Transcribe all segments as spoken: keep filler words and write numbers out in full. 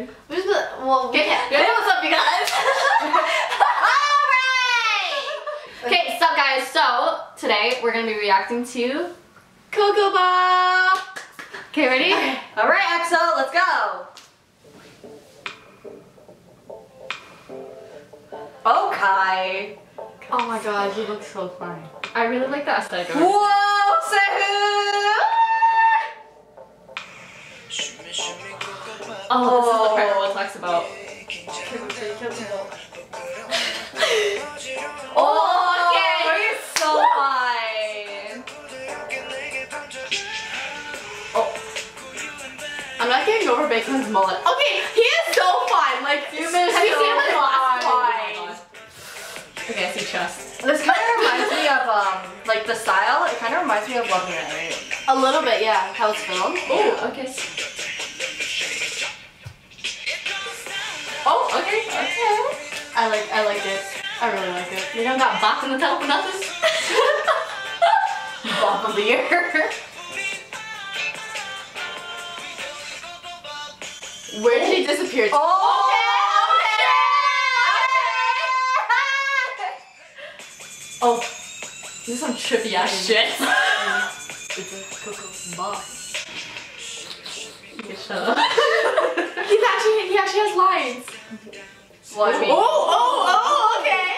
Okay. We're just gonna, well, okay, we ready? What's up, you guys? Alright! Okay, what's up, guys? So, today we're gonna be reacting to Ko Ko Bop! Okay, ready? Okay. Alright, EXO, let's go! Oh, Kai! Oh my god, he looks so fine. I really like that aesthetic. Whoa, Sehu! Oh, oh, this is the part everyone talks about. Oh, okay, he's so fine. Oh. I'm not getting over Bacon's mullet. Okay, he is so fine. Like, you have so you seen him last time? Okay, I see chest. This kind of reminds me of, um, like the style, it kind of reminds me of Love Me Right. A little bit, yeah, how it's filmed. Oh, okay. Oh, okay, okay. I like, I like it. I really like it. You don't got Bop in the title for nothing? Bop of the year. Where did he disappear? Oh! Oh, this is some trippy ass shit. It's a Ko Ko Bop. Shut up. He's actually, he actually has lines. Well, I mean, oh, oh, oh, okay.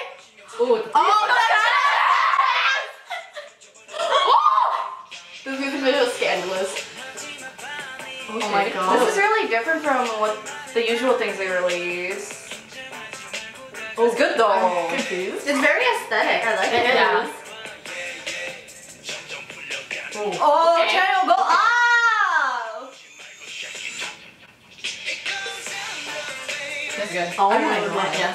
Oh, oh, that's oh! This music video is scandalous. Okay. Oh my god. This is really different from what the usual things they release. Oh, it's good though. I'm confused. It's very aesthetic. I like it. it yeah. Ooh. Oh, okay. Chanyeol, go up! That's good. Oh, oh my god. god. Yes.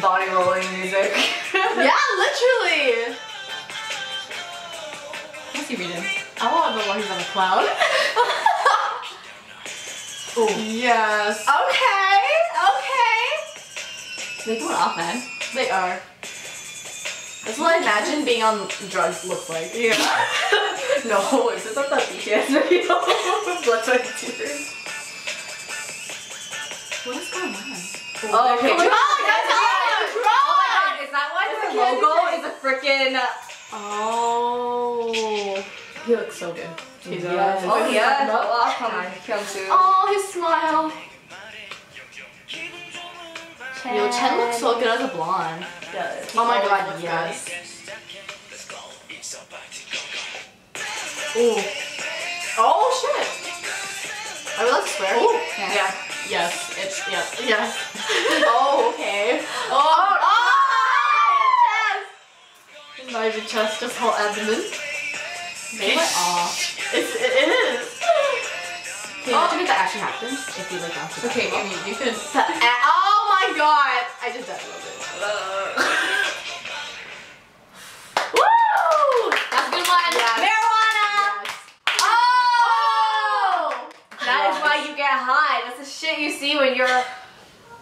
Body rolling music. Yeah, literally. What's he reading? I want the one who's on the cloud. Oh. Yes. Okay. They're going off, man. They are. That's what I imagine being on drugs looks like. Yeah. No, is this not that B T S video? Blood, sweat, and tears. What is going on? Oh, okay. Drug! That's all! Drug! Oh my god, is that why their logo is a freaking. Oh. He looks so good. He does. Oh, yeah. Oh, come on. Kyungsoo. Oh, his smile. Yo, Chen looks so good as a blonde. He does. Oh my god, yes. Ooh. Oh shit! I would like to swear. Ooh. Yeah. yeah. Yes. It's yes. Yes. Oh, okay. Oh, oh, oh, oh chest! Not even chest, just whole abdomen. Maybe off. It's it is. Can you imagine if that actually happens? If you like after okay, I mean you could oh! Oh my god! I just died a little bit. Woo! That's a good one! Yes. Marijuana! Yes. Oh! That yes. is why you get high. That's the shit you see when you're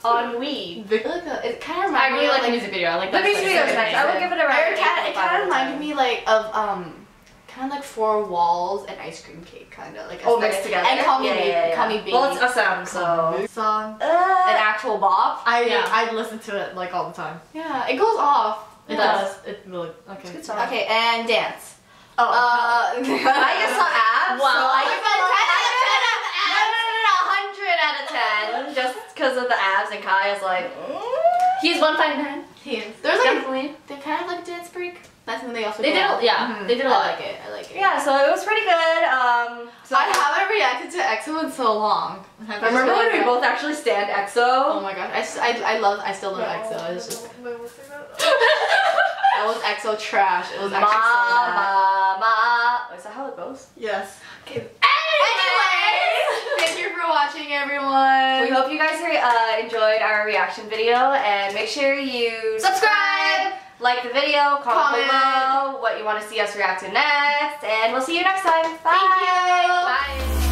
on weed. It kind of reminds me. I really like the music video. I like that. The music video is nice. I will give it a ride. It kind of reminded me like of um, kind of like Four Walls and Ice Cream Cake, kind of like. Oh, mixed together. And Call Me yeah, yeah, yeah. Call Me Baby. Well, it's a song, so. Song. Uh, An actual bop. I yeah. I listen to it like all the time. Yeah, it goes off. It yeah. does. It really okay. It's a good song. Okay, and dance. Oh. Uh, I just saw abs. Wow. So I give it ten out of ten. No, no, no, no, one hundred out of ten. Just because of the abs, and Kai is like. He's one five nine. He is. There's like definitely. They kind of like dance break. That's when they also. They did. Out. Yeah. Mm-hmm. They did a lot. I like it. I like it. Yeah. So it was pretty good. Um. So I haven't reacted to EXO in so long. I remember when we that. both actually stand EXO. Oh my god. I, just, I I love. I still love no, EXO. It's just. No, no, no. That was EXO trash. It was EXO. Mama, Mama. Is that how it goes? Yes. Okay. Anyways, thank you for watching, everyone. We hope you guys uh, enjoyed our reaction video, and make sure you subscribe. Like the video, comment, comment below what you want to see us react to next, and we'll see you next time. Bye! Thank you. Bye!